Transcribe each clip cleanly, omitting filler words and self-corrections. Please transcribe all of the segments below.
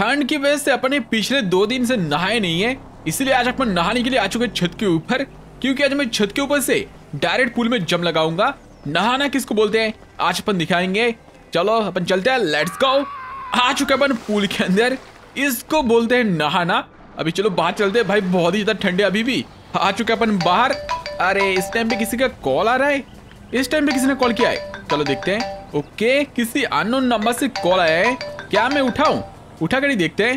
ठंड की वजह से अपने पिछले 2 दिन से नहाए नहीं है, इसलिए आज अपन नहाने के लिए आ चुके छत के ऊपर, क्योंकि आज मैं छत के ऊपर से डायरेक्ट पूल में जंप लगाऊंगा। नहाना किसको बोलते हैं आज अपन दिखाएंगे। चलो अपन चलते हैं, लेट्स गो। आ चुके अपन पूल के अंदर, इसको बोलते हैं नहाना। अभी चलो बाहर चलते हैं भाई, बहुत ही ज़्यादा ठंड है अभी भी। आ चुके अपन बाहर। अरे इस टाइम पे किसी का कॉल आ रहा है, इस टाइम पे किसी ने कॉल किया है, चलो देखते हैं। ओके, किसी अननोन नंबर से कॉल आया है, क्या मैं उठाऊं? उठा कर ही देखते हैं।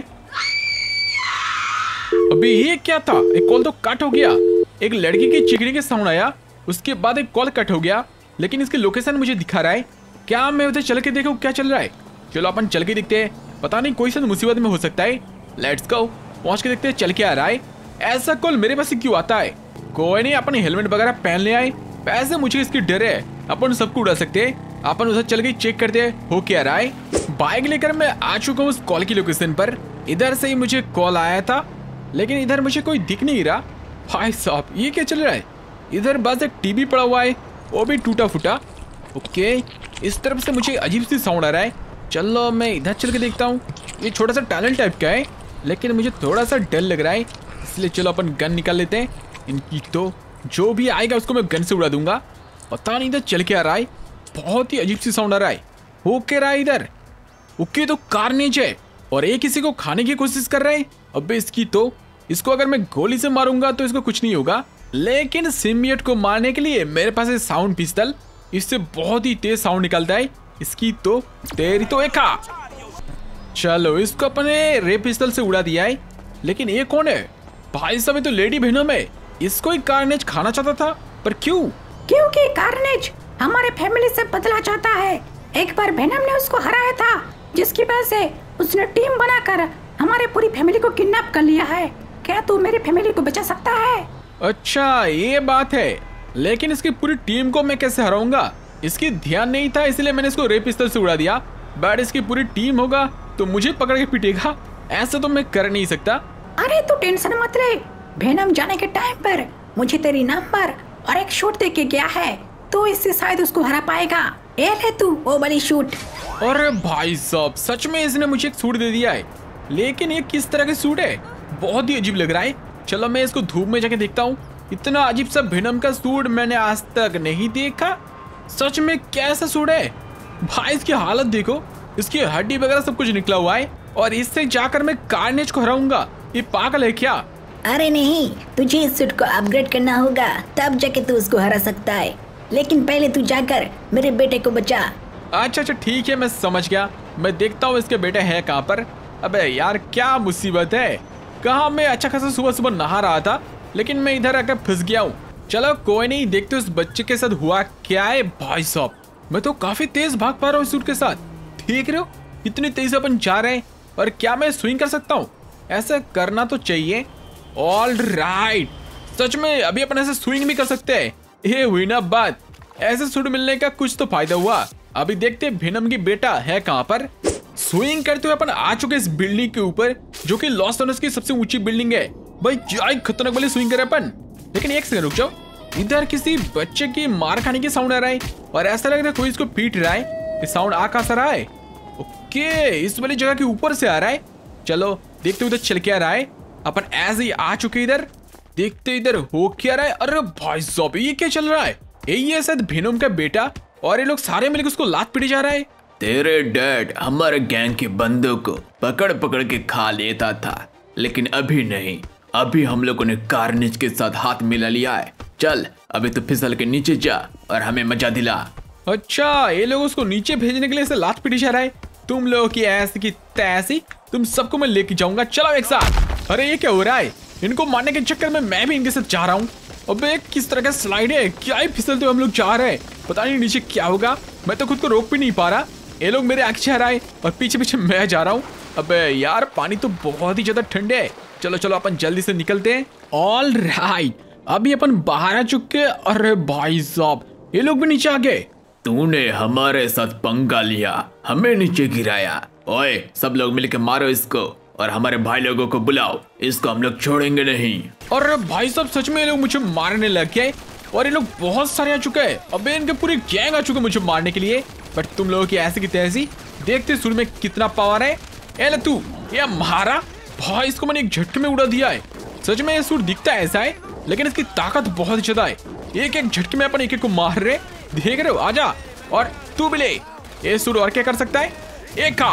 अभी ये क्या था, एक कॉल तो कट हो गया, एक लड़की के चिकने के साउंड आया, उसके बाद एक कॉल कट हो गया, लेकिन इसकी लोकेशन मुझे दिखा रहा है। क्या मैं उधर चल के देखूं क्या चल रहा है? चलो अपन चल के देखते हैं, पता नहीं कोई साथ मुसीबत में हो सकता है। लेट्स गो, पहुंच के देखते हैं चल के आ रहा है। ऐसा कॉल मेरे पास क्यों आता है? कोई नहीं, अपन हेलमेट वगैरह पहन ले आए, पैसे मुझे इसकी डर है, अपन सबको उड़ा सकते हैं। अपन उधर चल के चेक करते हैं हो क्या रहा है। बाइक लेकर मैं आ चुका हूँ उस कॉल की लोकेशन पर, इधर से ही मुझे कॉल आया था, लेकिन इधर मुझे कोई दिख नहीं रहा। भाई साहब ये क्या चल रहा है? इधर बस एक टीवी पड़ा हुआ है, वो भी टूटा फूटा। ओके, इस तरफ से मुझे अजीब सी साउंड आ रहा है, चलो मैं इधर चल के देखता हूँ। ये छोटा सा टैलेंट टाइप का है, लेकिन मुझे थोड़ा सा डर लग रहा है, इसलिए चलो अपन गन निकाल लेते हैं। इनकी तो जो भी आएगा उसको मैं गन से उड़ा दूंगा। पता नहीं इधर चल के आ रहा है, बहुत ही अजीब सी साउंड आ रहा है। हो क्या रहा है इधर? ओके, तो कार नीचे है और ये किसी को खाने की कोशिश कर रहा है। अबे इसकी तो, इसको अगर मैं गोली से मारूंगा तो इसको कुछ नहीं होगा, लेकिन सिम्बियोट को मारने के लिए मेरे पास है साउंड पिस्तल, इससे बहुत ही तेज साउंड निकलता है। इसकी तो तेरी तो एक। चलो इसको अपने रे पिस्तल से उड़ा दिया है, लेकिन ये कौन है भाई साहब? तो लेडी बहनों में इसको ही कार्नेज खाना चाहता था, पर क्यों? क्योंकि कार्नेज हमारे फैमिली से बदला चाहता है। एक बार वेनम ने उसको हराया था, जिसकी वजह से उसने टीम बनाकर हमारे पूरी फैमिली को किडनैप कर लिया है। क्या तू मेरी फैमिली को बचा सकता है? अच्छा ये बात है, लेकिन इसकी पूरी टीम को मैं कैसे हराऊंगा? इसकी ध्यान नहीं था, इसलिए मैंने इसको रे पिस्तल से उड़ा दिया। बट इसकी पूरी टीम होगा तो मुझे पकड़ के पीटेगा, ऐसा तो मैं कर नहीं सकता। अरे तू टेंशन मत ले, वेनम जाने के टाइम पर मुझे तेरी नंबर और एक शूट दे के गया है, तो इससे शायद उसको हरा पाएगा। ए ले तू वो बड़ी शूट। अरे भाई साहब सच में इसने मुझे एक सूट दे दिया है, लेकिन ये किस तरह के सूट है? बहुत ही अजीब लग रहा है। चलो मैं इसको धूप में जाके देखता हूँ, इतना अजीब सा वेनम का सूट मैंने आज तक नहीं देखा। सच में कैसा सूट है भाई? इसकी हालत देखो, इसकी हड्डी वगैरह सब कुछ निकला हुआ है, और इससे जाकर मैं कार्नेज को हराऊंगा? ये पागल है क्या? अरे नहीं, तुझे इस सूट को अपग्रेड करना होगा, तब जाके तू उसको हरा सकता है, लेकिन पहले तू जाकर मेरे बेटे को बचा। अच्छा अच्छा ठीक है, मैं समझ गया, मैं देखता हूँ इसके बेटे हैं कहाँ पर। अबे यार क्या मुसीबत है, कहाँ मैं अच्छा खासा सुबह सुबह नहा रहा था, लेकिन मैं इधर आकर फंस गया हूँ। चलो कोई नहीं, देखते उस बच्चे के साथ हुआ क्या है। भाई साहब मैं तो काफी तेज भाग पा रहा हूँ सूट के साथ, देख रहे हो इतनी तेजी से अपन जा रहे हैं। और क्या मैं स्विंग कर सकता हूँ? ऐसा करना तो चाहिए। ऑल राइट, सच में अभी अपन ऐसे स्विंग भी कर सकते हैं। ये हुई ना बात, ऐसे सूट मिलने का कुछ तो फायदा हुआ। अभी देखते हैं वेनम की बेटा है कहाँ पर। स्विंग करते हुए अपन आ चुके इस बिल्डिंग के ऊपर, जो कि लॉस एंजेलिस की सबसे ऊंची बिल्डिंग है। भाई क्या खतरनाक वाली स्विंग कर रहे अपन। लेकिन एक सेकंड रुक जाओ, इधर किसी बच्चे की मार खाने की साउंड आ रहा है, और ऐसा लग रहा है कोई इसको पीट रहा है। साउंड आ कहाँ से रहा है? ओके, इस वाली जगह के ऊपर से आ रहा है। चलो देखते उधर चल के आ रहा है। अपन ऐसे ही आ चुके इधर, देखते इधर हो क्या रहा है। अरे भाई साहब ये क्या चल रहा है? ये शायद वेनम का बेटा, और ये लोग सारे मिलकर उसको लात पीटे जा रहा है। तेरे डैड हमारे गैंग के बंदों को पकड़ पकड़ के खा लेता था, लेकिन अभी नहीं, अभी हम लोगों ने कार्नेज के साथ हाथ मिला लिया है। चल अभी तो फिसल के नीचे जा और हमें मजा दिला। अच्छा, ये लोग उसको नीचे भेजने के लिए ऐसे लात पीटे जा रहा है। तुम लोगों की ऐसी की तैसी, तुम सबको मैं लेके जाऊंगा, चलो एक साथ। अरे ये क्या हो रहा है? इनको मारने के चक्कर में मैं भी इनके साथ जा रहा हूँ। अबे किस तरह का स्लाइड है, क्या ही फिसलते हुए हम लोग जा रहे हैं, पता नहीं नीचे क्या होगा। मैं तो खुद को रोक भी नहीं पा रहा, ये लोग मेरे आगे जा रहा है और पीछे पीछे मैं जा रहा हूँ। अबे यार पानी तो बहुत ही ज्यादा ठंडे है। चलो चलो अपन जल्दी से निकलते हैं। ऑल राइट, अभी अपन बाहर आ चुके। अरे भाई साहब ये लोग भी नीचे आ गए। तूने हमारे साथ पंगा लिया, हमें नीचे गिराया। ओए सब लोग मिलकर मारो इसको, और हमारे भाई लोगों को बुलाओ, इसको हम लोग छोड़ेंगे नहीं। और भाई साहब सच में ये लोग मुझे मारने लग गए, और ये लोग बहुत सारे आ चुके हैं। अबे इनके पूरी गैंग आ चुके मुझे मारने के लिए, बट तुम लोगों की ऐसी की तैसी। देखते सुर में कितना पावर है। ए ले तू ये मारा भाई, इसको मैंने एक झटके में उड़ा दिया है। सच में ये सूट दिखता ऐसा है लेकिन इसकी ताकत बहुत ज्यादा है। एक एक झटके में अपन एक एक को मार रहे, देख रहे हो? आजा और तू भी ले। ये सूट और क्या कर सकता है? एक का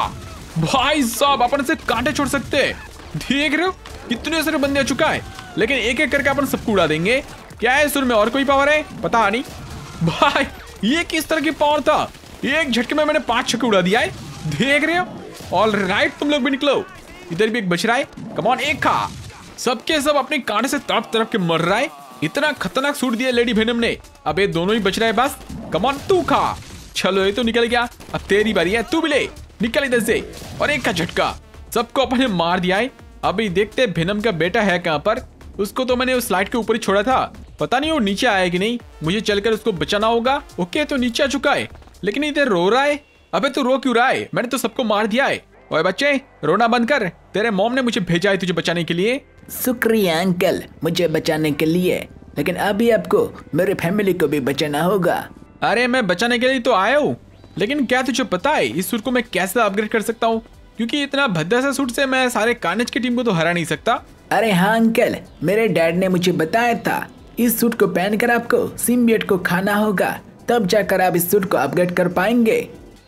भाई साहब अपन से कांटे छोड़ सकते हैं, देख रहे हो? कितने सारे बंदे आ चुका है लेकिन एक एक करके अपन सबको उड़ा देंगे। क्या है सुर में और कोई पावर है? पता नहीं भाई, ये किस तरह की पावर था? एक झटके में मैंने 5 छक्के उड़ा दिया है, देख रहे हो? ऑलराइट तुम लोग भी निकलो। इधर भी एक बच रहा है, कम ऑन एक खा। सबके सब अपने कांटे से तड़प तड़प के मर रहा है। इतना खतरनाक सूट दिया लेडी वेनम ने। अब ये दोनों ही बच रहा है बस। कम ऑन तू खा। चलो ये तो निकल गया, अब तेरी बारी है, तू भी ले, निकल इधर से। और एक का झटका, सबको अपने मार दिया है। अभी देखते वेनम का बेटा है कहाँ पर। उसको तो मैंने उस स्लाइड के ऊपर ही छोड़ा था, पता नहीं वो नीचे आया कि नहीं। मुझे चलकर उसको बचाना होगा। ओके तो नीचे आ चुका है लेकिन इधर रो रहा है। अबे तू रो क्यों रहा है? मैंने तो सबको मार दिया है। ओए बच्चे रोना बंद कर, तेरे मॉम ने मुझे भेजा है तुझे बचाने के लिए। शुक्रिया अंकल मुझे बचाने के लिए, लेकिन अभी आपको मेरे फैमिली को भी बचाना होगा। अरे मैं बचाने के लिए तो आया हूँ, लेकिन क्या तुझे पता है इस सूट को मैं कैसे अपग्रेड कर सकता हूँ? क्योंकि इतना भद्दा सा सूट से मैं सारे कार्नेज की टीम को तो हरा नहीं सकता। अरे हाँ अंकल, मेरे डैड ने मुझे बताया था इस सूट को पहनकर आपको सिम्बियोट को खाना होगा, तब जाकर आप इस सूट को अपग्रेड कर पाएंगे।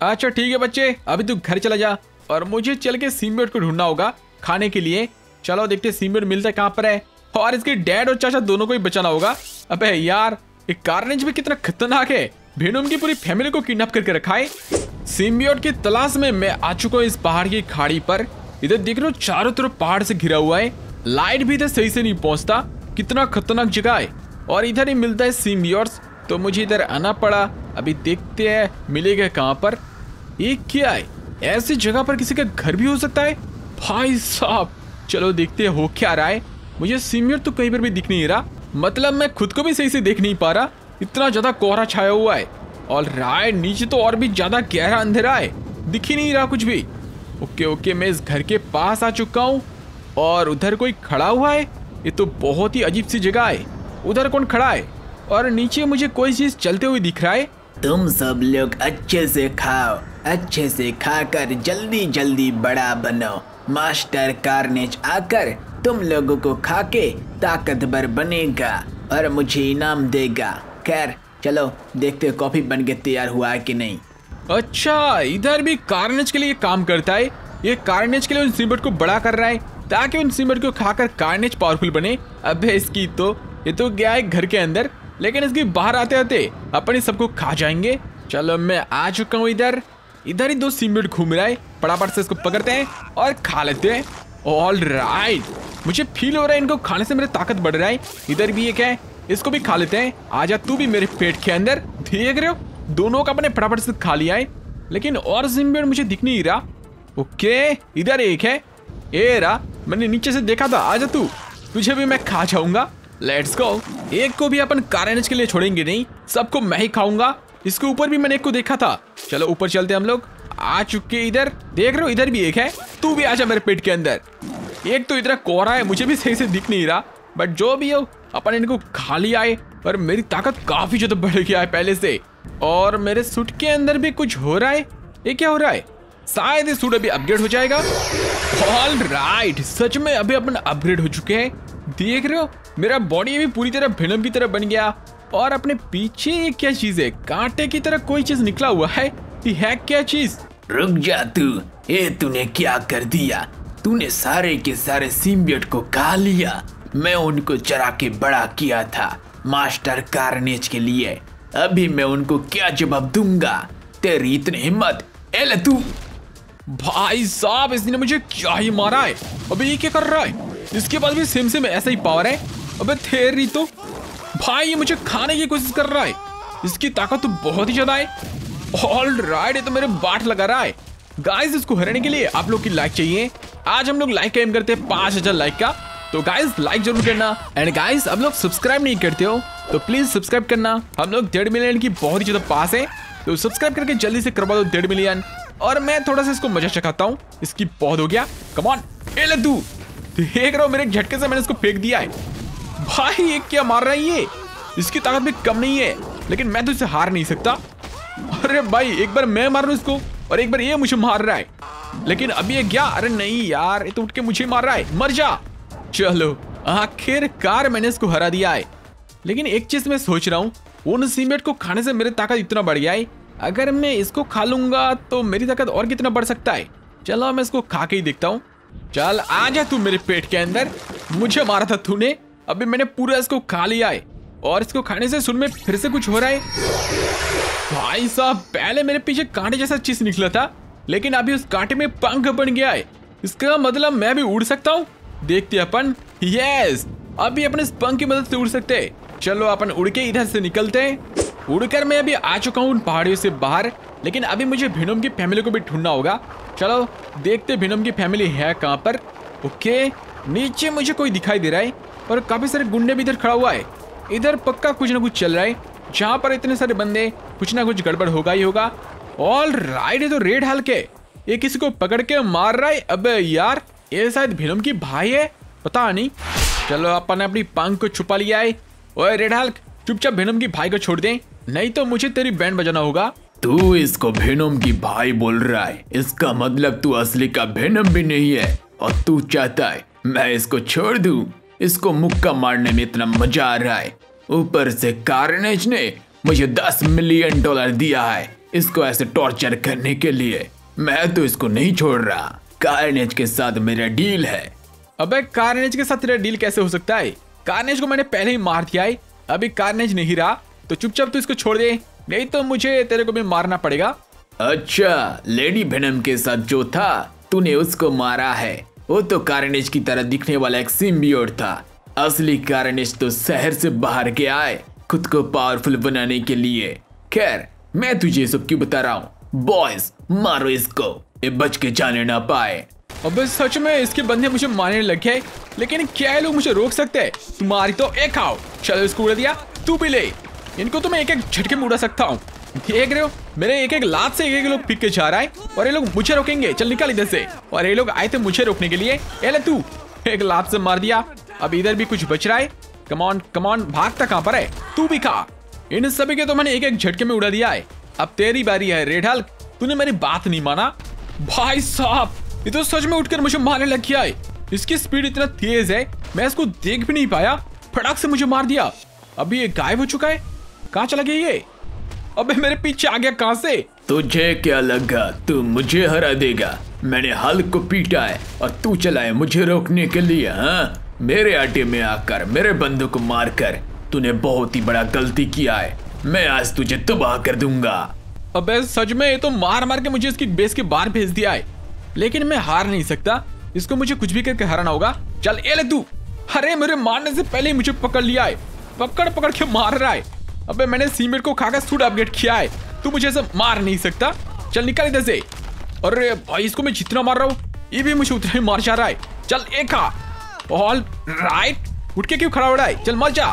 अच्छा ठीक है बच्चे, अभी तू घर चला जा और मुझे चल के सिम्बियोट को ढूंढना होगा खाने के लिए। चलो देखते सिम्बियोट मिलता है कहाँ पर है, और इसके डैड और चाचा दोनों को ही बचाना होगा। अबे यार ये कार्नेज भी कितना खतरनाक है, वेनम की पूरी फैमिली को किडनैप करके रखा है। सिम्बियोट की तलाश में मैं आ चुका हूँ इस पहाड़ की खाड़ी पर। इधर देख लो चारों तरफ पहाड़ से घिरा हुआ है, लाइट भी इधर सही से नहीं पहुंचता, कितना खतरनाक जगह है। और इधर ही मिलता है सिम्बियोट्स, तो मुझे इधर आना पड़ा। अभी देखते हैं मिलेगा कहाँ पर। ये क्या है, ऐसी जगह पर किसी का घर भी हो सकता है? भाई साहब चलो देखते हैं हो क्या रहा है। मुझे सिम्बियोट तो कहीं पर भी दिख नहीं रहा, मतलब मैं खुद को भी सही से देख नहीं पा रहा, इतना ज्यादा कोहरा छाया हुआ है। ऑलराइट नीचे तो और भी ज्यादा गहरा अंधेरा है, दिख ही नहीं रहा कुछ भी। ओके ओके मैं इस घर के पास आ चुका हूँ और उधर कोई खड़ा हुआ है। ये तो बहुत ही अजीब सी जगह है। उधर कौन खड़ा है? और नीचे मुझे कोई चीज चलते हुए दिख रहा है। तुम सब लोग अच्छे से खाओ, अच्छे से खाकर जल्दी जल्दी बड़ा बनो। मास्टर कार्नेज आकर तुम लोगों को खाके ताकतवर बनेगा और मुझे इनाम देगा। खैर चलो देखते कॉफी बनके तैयार हुआ है कि नहीं। अच्छा इधर भी कार्नेज के लिए काम करता है। ये कार्नेज के लिए उन सिम्बियोट को बड़ा कर रहा है ताकि उन सिम्बियोट को खाकर कार्नेज पावरफुल बने। अबे इसकी तो ये तो गया है घर के अंदर, लेकिन इसके बाहर आते आते अपने सबको खा जाएंगे। चलो मैं आ चुका हूँ इधर। इधर ही दो सिम्बियोट घूम रहा है, फटाफट से इसको पकड़ते हैं और खा लेते हैं। ऑलराइट मुझे फील हो रहा है इनको खाने से मेरी ताकत बढ़ रहा है। इधर भी एक है, इसको भी खा लेते हैं। आजा तू भी मेरे पेट के अंदर, देख रहे हो? दोनों का अपने फटाफट से खा लिया है, लेकिन और सिम्बियोट मुझे दिख नहीं रहा। ओके इधर एक है, ए रहा, मैंने नीचे से देखा था। आजा तू, तुझे भी मैं खा जाऊंगा। Let's go. एक को भी अपन कार्नेज के लिए छोड़ेंगे नहीं, सबको मैं ही खाऊंगा। इसके ऊपर भी मैंने एक को देखा था। चलो ऊपर चलते हम लोग। आ चुके इधर, देख रहे हो? इधर भी एक है, तू भी आजा मेरे पेट के अंदर। एक तो इधर कोहरा है, मुझे भी सही से दिख नहीं रहा, बट जो भी हो अपन इनको खा लिया है और मेरी ताकत काफी ज्यादा बढ़ गया है पहले से। और मेरे सूट के अंदर भी कुछ हो रहा है। ये क्या हो रहा है? शायद ये सूट अभी अपग्रेड हो जाएगा। ऑलराइट सच में अभी अपन अपग्रेड हो चुके हैं, देख रहे हो? मेरा बॉडी भी पूरी तरह वेनम की तरह बन गया। और अपने पीछे ये क्या चीज है? कांटे की तरह कोई चीज निकला हुआ है, ये है क्या चीज? रुक जा तू, ये तूने क्या कर दिया? तूने सारे के सारे सिम्बियोट को खा लिया। मैं उनको चरा के बड़ा किया था मास्टर कार्नेज के लिए, अभी मैं उनको क्या जवाब दूंगा? तेरी इतनी हिम्मत? एले तू। भाई साहब इसने मुझे क्या ही मारा है। अबे ये क्या कर रहा है? इसके पास भी सेम सेम ऐसा ही पावर है। अबे तेरी तो भाई, ये मुझे खाने की कोशिश कर रहा है। इसकी ताकत तो बहुत ही ज्यादा है। ऑलराइट ये तो मेरे बाट लगा रहा है। गाइस इसको हराने के लिए आप लोग की लाइक चाहिए। आज हम लोग लाइक का एम करते हैं 5000 लाइक का, तो गाइस लाइक जरूर करना। एंड गाइस अब लोग सब्सक्राइब नहीं करते हो तो प्लीज सब्सक्राइब करना। हम लोग 1.5 मिलियन की बहुत ही ज्यादा पास है, तो सब्सक्राइब करके जल्दी से करवा दो 1.5 मिलियन। और मैं थोड़ा सा इसको मजा चखाता हूँ। इसकी बहुत हो गया, कम ऑन ए लद्दू। देख रहा हूँ मेरे झटके से मैंने इसको फेंक दिया है। भाई ये क्या मार रहा है? ये इसकी ताकत भी कम नहीं है, लेकिन मैं तो इसे हार नहीं सकता। अरे भाई एक बार मैं मार रहा हूँ इसको और एक बार ये मुझे मार रहा है। लेकिन अब ये क्या? अरे नहीं यार, ये तो उठ के मुझे मार रहा है, मर जा। चलो आखिरकार मैंने इसको हरा दिया है। लेकिन एक चीज मैं सोच रहा हूँ, उन सीमेंट को खाने से मेरी ताकत इतना बढ़ गया है, अगर मैं इसको खा लूंगा तो मेरी ताकत और कितना बढ़ सकता है। चलो मैं इसको खा के ही देखता हूँ। चल आ जा तू मेरे पेट के अंदर, मुझे मारा था तूने, अभी मैंने पूरा इसको खा लिया है। और इसको खाने से सुन में फिर से कुछ हो रहा है। भाई साहब, पहले मेरे पीछे कांटे जैसा चीज निकला था, लेकिन अभी उस कांटे में पंख बन गया है। इसका मतलब मैं भी उड़ सकता हूँ। देखते अपन, यस अभी अपन इस पंख की मदद से उड़ सकते हैं। चलो अपन उड़ के इधर से निकलते हैं। उड़कर मैं अभी आ चुका हूँ उन पहाड़ियों से बाहर, लेकिन अभी मुझे भेनोम की फैमिली को भी ढूंढना होगा। चलो देखते भेनोम की फैमिली है कहाँ पर। ओके, नीचे मुझे कोई दिखाई दे रहा है और काफी सारे गुंडे भी इधर खड़ा हुआ है। इधर पक्का कुछ ना कुछ चल रहा है, जहाँ पर इतने सारे बंदे, कुछ ना कुछ गड़बड़ होगा ही होगा। ऑल राइट, ये तो रेड हल्के, ये किसी को पकड़ के मार रहा है। अबे यार, ये शायद भेनोम की भाई है, पता नहीं। चलो अपन ने अपनी पंख को छुपा लिया है। ओए रेड हल्क, चुपचाप भेनोम की भाई को छोड़ दे, नहीं तो मुझे तेरी बैंड बजाना होगा। तू इसको भेनोम की भाई बोल रहा है, इसका मतलब तू असली का भेनोम भी नहीं है, और तू चाहता है मैं इसको छोड़ दूं। इसको मुक्का मारने में इतना मजा आ रहा है। ऊपर से कार्नेज ने मुझे 10 मिलियन डॉलर दिया है इसको ऐसे टॉर्चर करने के लिए। मैं तो इसको नहीं छोड़ रहा, कार्नेज के साथ मेरा डील है। अबे कार्नेज के साथ तेरा डील कैसे हो सकता है? कार्नेज को मैंने पहले ही मार दिया है, अभी कार्नेज नहीं रहा, तो चुपचाप तू इसको छोड़ दे, नहीं तो मुझे तेरे को भी मारना पड़ेगा। अच्छा, लेडी भेनम के साथ जो था तूने उसको मारा है, वो तो कार्नेज की तरह दिखने वाला एक सिम्बियोट था। असली कार्नेज तो शहर से बाहर गया है खुद को पावरफुल बनाने के लिए। खैर, मैं तुझे सब क्यों बता रहा हूँ। बॉयज मारो इसको, ये बच के जाने ना पाए। अबे सच में इसके बंदे मुझे मारने लगे, लेकिन क्या लोग मुझे रोक सकते हैं? तुम्हारी तो एक आओ। चलो इसको उड़ा दिया, तू भी ले। इनको तो मैं एक एक झटके में उड़ा सकता हूँ। देख रहे हो, मेरे एक एक लात से एक एक लोग पिक के जा रहा है, और ये लोग मुझे रोकेंगे। चल निकल इधर से। और ये लोग आए थे मुझे रोकने के लिए। ले तू, एक लात से मार दिया। अब इधर भी कुछ बच रहा है। कमॉन कमॉन, भागता कहाँ पर है? तू भी खा। इन सभी के तो मैंने एक एक झटके में उड़ा दिया है। अब तेरी बारी है रेड हल्क, तूने मेरी बात नहीं माना। भाई साहब, ये तो सच में उठकर मुझे मारने लग गया है। इसकी स्पीड इतना तेज है, मैं इसको देख भी नहीं पाया, फटाक से मुझे मार दिया। अभी ये गायब हो चुका है। कहाँ चला गया ये? अबे मेरे पीछे आ गया कहाँ से? तुझे क्या लगा तू मुझे हरा देगा? मैंने हल्क को पीटा है और तू चला है मुझे रोकने के लिए। हाँ, मेरे आटे में आकर मेरे बंदों को मारकर तूने बहुत ही बड़ा गलती किया है। मैं आज तुझे तबाह कर दूंगा। अबे सच में ये तो मार मार के मुझे इसकी बेस के बाहर भेज दिया है, लेकिन मैं हार नहीं सकता। इसको मुझे कुछ भी करके हराना होगा। चल ए ले तू। अरे मेरे मारने से पहले ही मुझे पकड़ लिया है, पकड़ पकड़ के मार रहा है। अबे मैंने सीमेंट को खाकर सूट अपग्रेड किया है, तू मुझे ऐसे मार नहीं सकता। चल निकल इधर से। अरे भाई, इसको मैं जितना मार रहा हूँ ये भी मुझे उतना ही मार जा रहा है। चल एक खा। ऑल राइट, उठ के क्यों खड़ा हो रहा है? चल मर जा।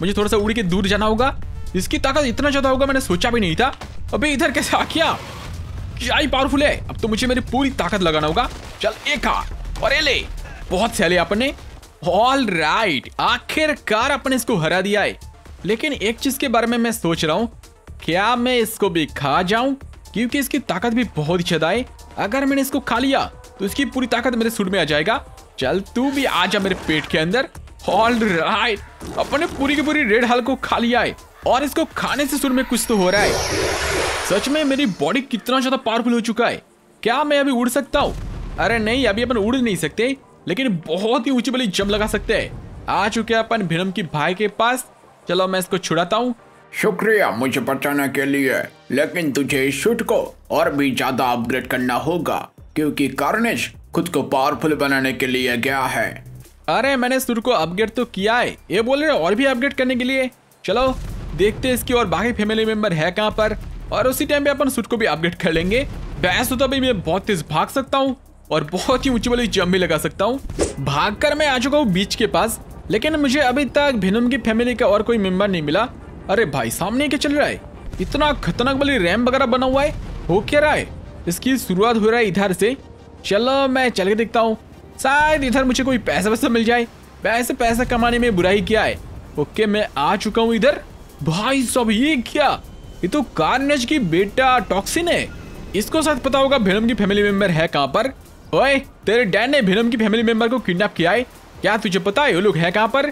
मुझे थोड़ा सा उड़ के दूर जाना होगा। इसकी ताकत इतना ज़्यादा होगा मैंने सोचा भी नहीं था। अबे इधर कैसे आ गया? क्या ही पावरफुल है। अब तो मुझे मेरी पूरी ताकत लगाना होगा। चल एक खा। और ये ले, बहुत सहले अपन ने। ऑल राइट, आखिरकार अपन इसको हरा दिया है। लेकिन एक चीज के बारे में मैं सोच रहा हूँ, क्या मैं इसको भी खा जाऊं? क्योंकि इसकी ताकत भी बहुत ज़्यादा है। अगर मैंने इसको खा लिया तो इसकी पूरी ताकत मेरे सूट में आ जाएगा। चल तू भी आ जा मेरे पेट के अंदर। ऑल राइट, अपन ने पूरी की पूरी रेड हल्क को खा लिया है, और इसको खाने से सूट में कुछ तो हो रहा है। सच में मेरी बॉडी कितना ज़्यादा पावरफुल हो चुका है। क्या मैं अभी उड़ सकता हूँ? अरे नहीं, अभी अपन उड़ नहीं सकते, लेकिन बहुत ही ऊंची वाली जंप लगा सकते हैं। आ चुके अपन भेनम की भाई के पास। चलो मैं इसको छुड़ाता हूँ। शुक्रिया मुझे बचाने के लिए, लेकिन तुझे इस शूट को और भी ज्यादा अपग्रेड करना होगा, क्योंकि कार्नेज खुद को पावरफुल बनाने के लिए गया है। अरे मैंने शूट को अपग्रेड तो किया है, ये बोल रहे और भी अपग्रेड करने के लिए। चलो देखते इसकी और बाकी फैमिली मेंबर है कहाँ पर, और उसी टाइम पे अपन शूट को भी अपग्रेड कर लेंगे। बहस होता भी मैं बहुत तेज भाग सकता हूँ, और बहुत ही ऊंची वाली जंप भी लगा सकता हूँ। भागकर मैं आ चुका हूँ बीच के पास, लेकिन मुझे अभी तक भेनम की फैमिली का और कोई मेंबर नहीं मिला। अरे भाई, सामने क्या चल रहा है? इतना खतरनाक वाली रैंप वगैरह बना हुआ है। हो क्या रहा है? इसकी शुरुआत हो रहा है इधर से। चलो मैं चल के देखता हूँ, शायद इधर मुझे कोई पैसा वैसा मिल जाए। वैसे पैसा कमाने में बुराई क्या है। ओके, मैं आ चुका हूँ इधर। भाई साहब, ये क्या? ये तो कार्नेज की बेटा टॉक्सिन है। इसको शायद पता होगा भेनम की फैमिली मेंबर है कहाँ पर। ओए तेरे डैड ने भेनम की फैमिली मेंबर को किडनैप किया है, क्या तुझे पता है वो लोग है कहाँ पर?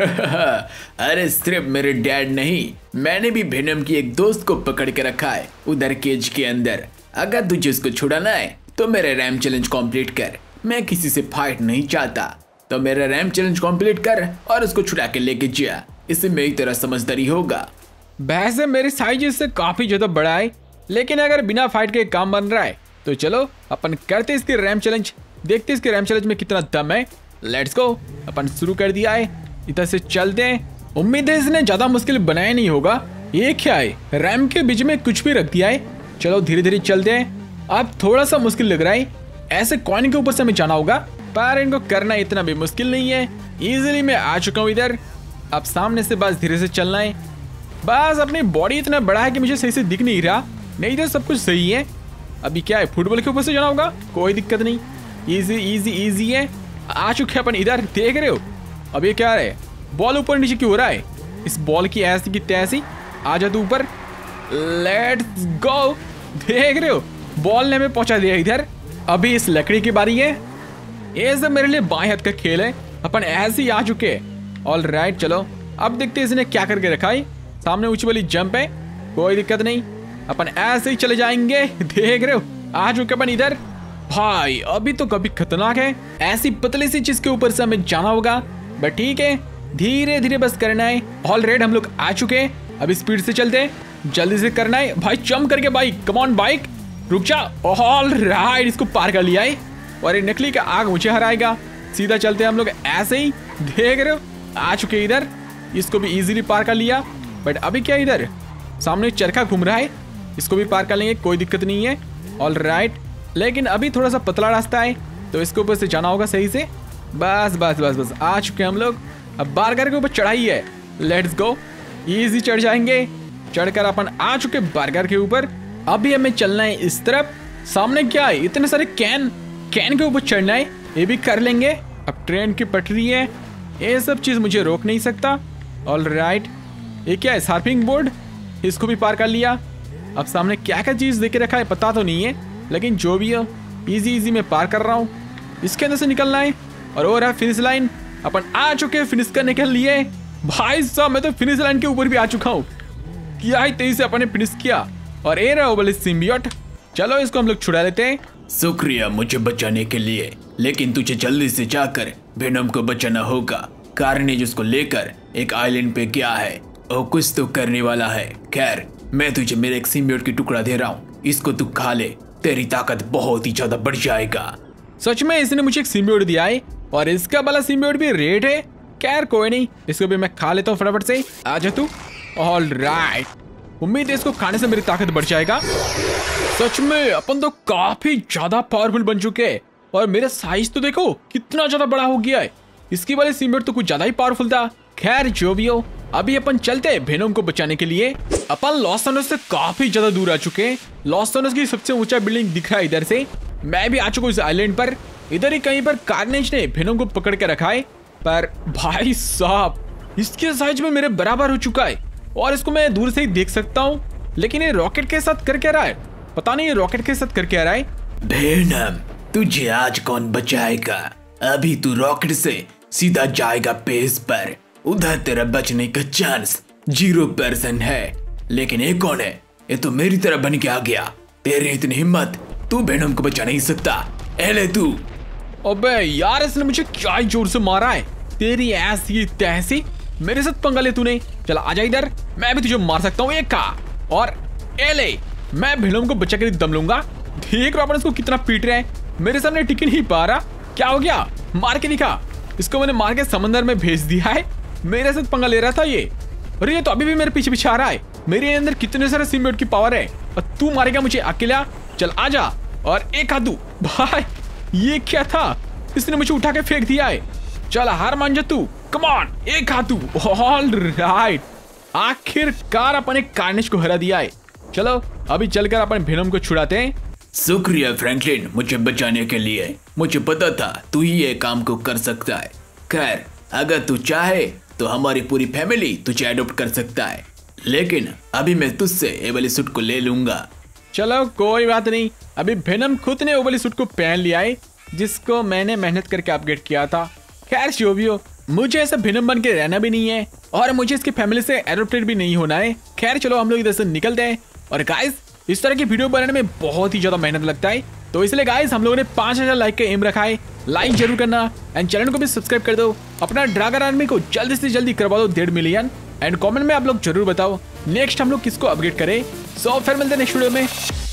अरे सिर्फ मेरे डैड नहीं, मैंने भी भेनम की एक दोस्त को पकड़ के रखा है उधर केज के अंदर। अगर तुझे उसको छुड़ाना है तो मेरा रैम चैलेंज कंप्लीट कर, मैं किसी से फाइट नहीं चाहता। तो मेरा रैम चैलेंज कंप्लीट कर और उसको छुड़ा के लेके जा, इससे मेरी तरह समझदारी होगा। वैसे मेरे साइज इससे काफी ज्यादा बड़ा है, लेकिन अगर बिना फाइट के काम बन रहा है तो चलो अपन करते इसके रैम चैलेंज, देखते इसके रैम चैलेंज में कितना दम है। लेट्स गो, अपन शुरू कर दिया है, इधर से चलते हैं। उम्मीद है इसने ज्यादा मुश्किल बनाया नहीं होगा। ये क्या है, रैम के बीच में कुछ भी रख दिया है। चलो धीरे धीरे चलते हैं, अब थोड़ा सा मुश्किल लग रहा है। ऐसे कॉइन के ऊपर से हमें जाना होगा, पर इनको करना इतना भी मुश्किल नहीं है, इजीली मैं आ चुका हूँ इधर। अब सामने से बस धीरे से चलना है। बस अपनी बॉडी इतना बड़ा है कि मुझे सही से दिख नहीं रहा, नहीं तो सब कुछ सही है। अभी क्या है, फुटबॉल के ऊपर से जाना होगा, कोई दिक्कत नहीं, ईजी ईजी ईजी है। आ चुके अपन इधर, देख रहे हो। अब ये क्या है, बॉल ऊपर नीचे क्यों हो रहा है? इस बॉल की ऐसी की तैसी, आ जा तू ऊपर। लेट्स गो, देख रहे हो बॉल ने हमें पहुंचा दिया इधर। अभी इस लकड़ी की बारी है, ये सब मेरे लिए बाएं हाथ का खेल है। अपन ऐसे ही आ चुके हैं। ऑलराइट चलो अब देखते हैं इसने क्या करके रखा है। सामने ऊंची वाली जंप है, कोई दिक्कत नहीं, अपन ऐसे ही चले जाएंगे। देख रहे हो आ चुके अपन इधर। भाई अभी तो कभी खतरनाक है, ऐसी पतली सी चीज के ऊपर से हमें जाना होगा, बट ठीक है धीरे धीरे बस करना है। ऑलरेडी हम लोग आ चुके हैं, अब स्पीड से चलते हैं, जल्दी से करना है भाई, जंप करके बाइक, कम ऑन बाइक, रुक जा। ऑलराइट इसको पार कर लिया है, और ये नकली का आग मुझे हराएगा। सीधा चलते हैं हम लोग ऐसे ही, देख रहे हो आ चुके इधर। इसको भी इजीली पार कर लिया, बट अभी क्या इधर सामने चरखा घूम रहा है, इसको भी पार कर लेंगे, कोई दिक्कत नहीं है। ऑलराइट लेकिन अभी थोड़ा सा पतला रास्ता है, तो इसके ऊपर से जाना होगा सही से। बस बस बस बस आ चुके हम लोग। अब बार्गर के ऊपर चढ़ाई है, लेट्स गो, इजी चढ़ जाएंगे। चढ़कर अपन आ चुके बार्गर के ऊपर। अभी हमें चलना है इस तरफ, सामने क्या है इतने सारे कैन के ऊपर चढ़ना है, ये भी कर लेंगे। अब ट्रेन की पटरी है, ये सब चीज़ मुझे रोक नहीं सकता। ऑलराइट ये क्या है, सर्फिंग बोर्ड, इसको भी पार कर लिया। अब सामने क्या क्या चीज़ देके रखा है पता तो नहीं है, लेकिन जो भी हो ईजी ईजी मैं पार कर रहा हूँ। इसके अंदर से निकलना है, और है फिनिश लाइन, अपन आ चुके हैं फिनिश करने के लिए। भाई साहब मैं तो फिनिश लाइन के ऊपर भी आ चुका हूँ, क्या ही तेजी से अपन ने फिनिश किया। और ए रहा बोले सिम्बियोट, चलो इसको हम लोग छुड़ा लेते हैं। शुक्रिया मुझे बचाने के लिए, लेकिन तुझे जल्दी से जाकर वेनम को बचाना होगा। कार्नेज उसको लेकर एक आइलैंड पे गया है और कुछ तो करने वाला है। खैर मैं तुझे मेरे एक सिम्बियोट की टुकड़ा दे रहा हूँ, इसको तू खा ले, तेरी ताकत बहुत ही ज्यादा बढ़ जाएगा। सच में इसने मुझे एक सिम्बियोट दिया है, और इसका वाला सिम्बियोट भी रेड है। खैर कोई नहीं, इसको भी मैं खा लेता हूँ फटाफट से। आ जा तू। ऑलराइट उम्मीद है इसको खाने से मेरी ताकत बढ़ जाएगा। सच में अपन तो काफी ज्यादा पावरफुल बन चुके हैं, और मेरा साइज तो देखो कितना ज्यादा बड़ा हो गया है। इसके वाले सिम्बियोट तो कुछ ज्यादा ही पावरफुल था। खैर जो भी हो, अभी अपन चलते हैं वेनम को बचाने के लिए। अपन लॉस सैंटोस से काफी ज्यादा दूर आ चुके हैं। लॉस सैंटोस की सबसे ऊंचा बिल्डिंग दिख रहा है इधर से। मैं भी आ चुका हूँ इस आइलैंड पर। इधर ही कहीं पर कार्नेज ने वेनम को पकड़ के रखा है, पर भाई साहब इसके साइज में मेरे बराबर हो चुका है, और इसको मैं दूर से ही देख सकता हूँ। लेकिन ये रॉकेट के साथ कर क्या रहा है पता नहीं, ये रॉकेट के साथ कर क्या रहा है। वेनम तुझे आज कौन बचाएगा, अभी तू रॉकेट से सीधा जाएगा बेस पर, उधर तेरा बचने का चांस 0% है। लेकिन ये कौन है, ये तो मेरी तरह बन के आ गया, तेरी इतनी हिम्मत, तू वेनम को बचा नहीं सकता, एले तू। अबे यार इसने मुझे क्या जोर से मारा है, तेरी ऐसी तैसी, मेरे साथ पंगा ले तूने, चल आजा इधर, मैं भी तुझे मार सकता हूँ। एक का और एले मैं वेनम को बचा कर दम लूंगा। देख रहा अपन इसको कितना पीट रहे हैं, मेरे सामने टिक नहीं पा रहा। क्या हो गया, मार के दिखा इसको, मैंने मार के समंदर में भेज दिया है। मेरे साथ पंगा ले रहा था ये, अरे ये तो अभी भी मेरे पीछे पीछे आ रहा है। मेरे अंदर कितने सारे सिम्बियोट की पावर है, और तू मारेगा मुझे अकेला, चल आजा। और एक हाथ, भाई ये क्या था, इसने मुझे उठा के फेंक दिया है। चल हार मान जा तू, कम ऑन एक हाथ। ऑलराइट आखिरकार अपने कार्नेज को हरा दिया है। चलो अभी चलकर अपन वेनम को छुड़ाते हैं। शुक्रिया फ्रैंकलिन मुझे बचाने के लिए, मुझे पता था तू ही ये काम को कर सकता है। खैर अगर तू चाहे तो हमारी पूरी फैमिली तुझे एडोप्ट कर सकता है, लेकिन अभी मैं तुझसे ये वाली सूट को ले लूंगा। चलो कोई बात नहीं, अभी वेनम खुद ने वो वाली सूट को पहन लिया है जिसको मैंने मेहनत करके अपग्रेड किया था। खैर जो भी हो, मुझे ऐसा वेनम बन के रहना भी नहीं है और मुझे इसकी फैमिली से एडॉप्टेड भी नहीं होना है। खैर चलो हम लोग इधर से निकलते हैं। और गाइस इस तरह की वीडियो बनाने में बहुत ही ज्यादा मेहनत लगता है, तो इसलिए गाइस हम लोगों ने 5000 लाइक का एम रखा है। लाइक जरूर करना एंड चैनल को भी सब्सक्राइब कर दो। अपना ड्रैगन आर्मी को जल्दी से जल्दी करवा दो 1.5 मिलियन। एंड कमेंट में आप लोग जरूर बताओ नेक्स्ट हम लोग किसको अपग्रेड करें। सो फिर मिलते हैं नेक्स्ट वीडियो में।